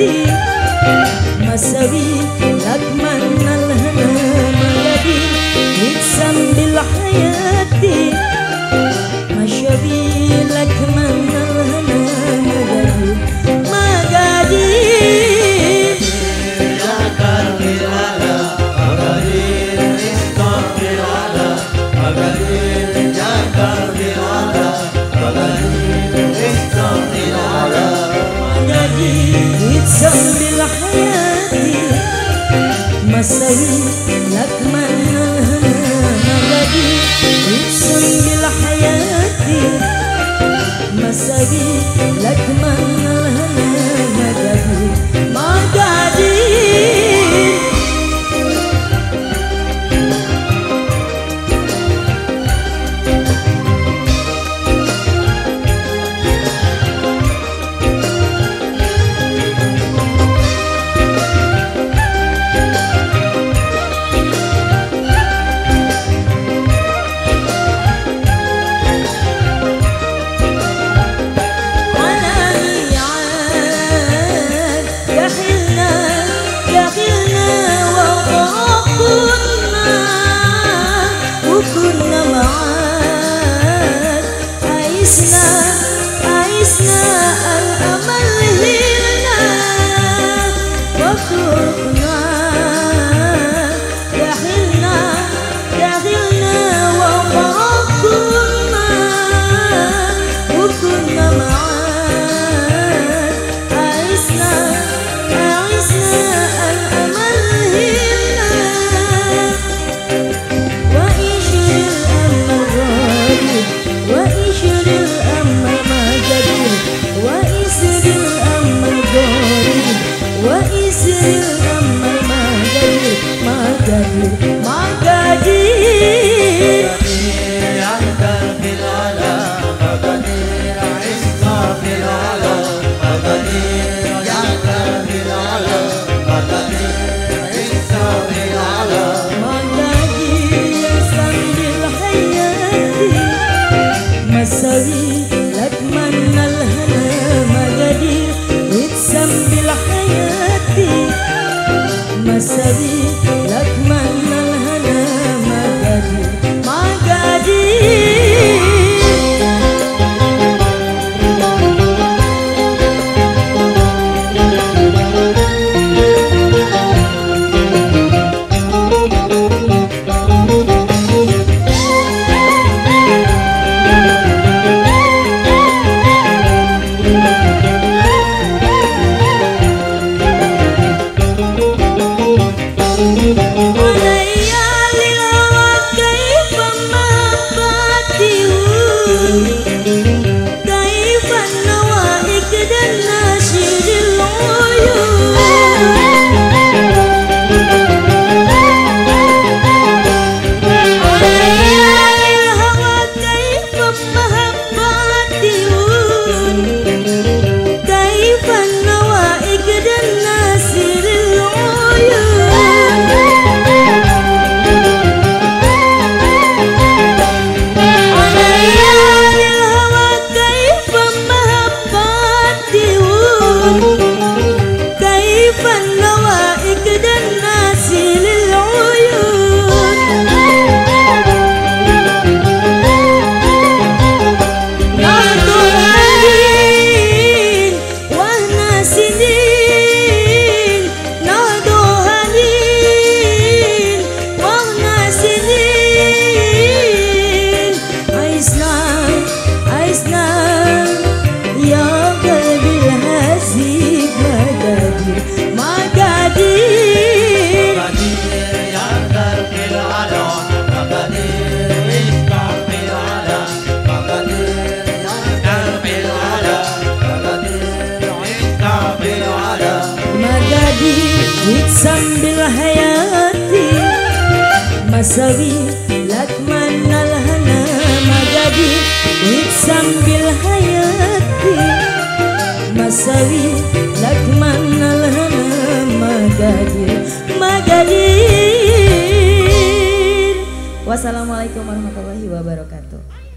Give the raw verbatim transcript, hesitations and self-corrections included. Magadi masawi lakman alhana Magadi nitsam bil hayati masawi lakman alhana Magadi Magadi sambil hayati masawi lakman Magadi sambil hayati masawi lakman Magadi Magadi. Masawi lakman alhana Magadi sambil hayati masawi lakman alhana Magadir Magadir. Wassalamualaikum warahmatullahi wabarakatuh.